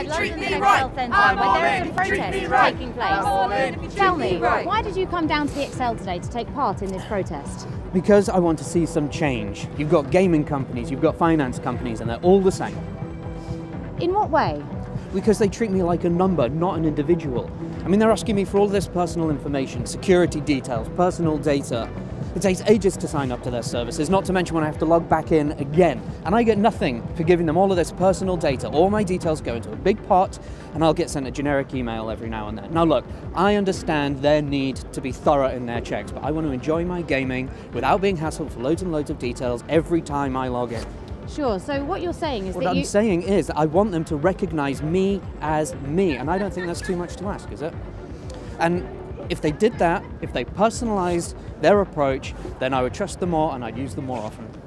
I'd love to be right. Where there are some protests taking place. Tell me, why did you come down to the Excel today to take part in this protest? Because I want to see some change. You've got gaming companies, you've got finance companies, and they're all the same. In what way? Because they treat me like a number, not an individual. I mean, they're asking me for all this personal information, security details, personal data. It takes ages to sign up to their services, not to mention when I have to log back in again. And I get nothing for giving them all of this personal data. All my details go into a big pot, and I'll get sent a generic email every now and then. Now look, I understand their need to be thorough in their checks, but I want to enjoy my gaming without being hassled for loads and loads of details every time I log in. Sure, so what you're saying is What I'm saying is that I want them to recognise me as me, and I don't think that's too much to ask, is it? And if they did that, if they personalised their approach, then I would trust them more and I'd use them more often.